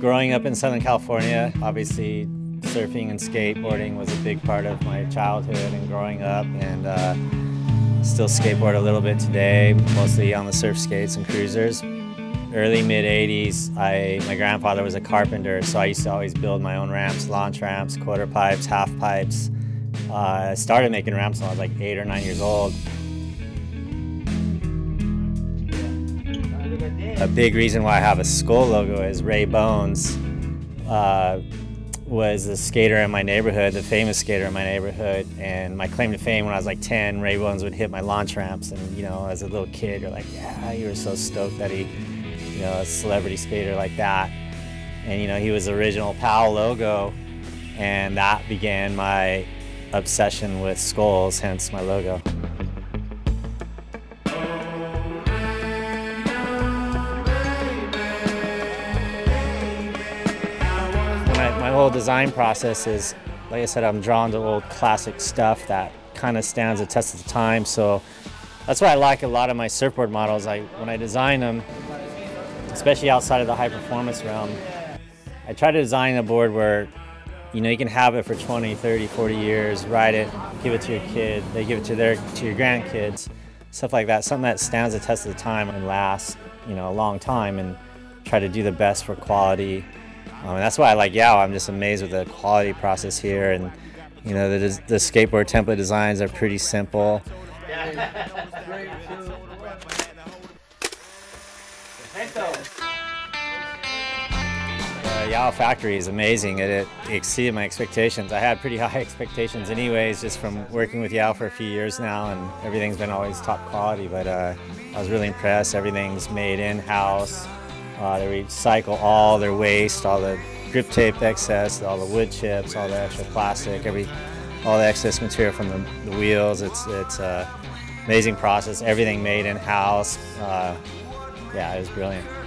Growing up in Southern California, obviously surfing and skateboarding was a big part of my childhood and growing up, and still skateboard a little bit today, mostly on the surf skates and cruisers. Early, mid-'80s, my grandfather was a carpenter, so I used to always build my own ramps, launch ramps, quarter pipes, half pipes. I started making ramps when I was like 8 or 9 years old. A big reason why I have a skull logo is Ray Bones was a skater in my neighborhood, the famous skater in my neighborhood, and my claim to fame when I was like 10, Ray Bones would hit my launch ramps, and you know, as a little kid, you're like, yeah, you were so stoked that he, you know, a celebrity skater like that. And you know, he was the original Powell logo, and that began my obsession with skulls, hence my logo. My whole design process is, like I said, I'm drawn to old classic stuff that kind of stands the test of time. So that's why I like a lot of my surfboard models. When I design them, especially outside of the high performance realm, I try to design a board where, you know, you can have it for 20, 30, 40 years, ride it, give it to your kid, they give it to your grandkids, stuff like that. Something that stands the test of the time and lasts, you know, a long time, and try to do the best for quality. And that's why I like YOW. I'm just amazed with the quality process here, and you know, the skateboard template designs are pretty simple. The YOW factory is amazing. It exceeded my expectations. I had pretty high expectations anyways, just from working with YOW for a few years now, and everything's been always top quality, but I was really impressed. Everything's made in-house. They recycle all their waste, all the grip tape excess, all the wood chips, all the extra plastic, all the excess material from the wheels. It's an amazing process. Everything made in-house. Yeah, it was brilliant.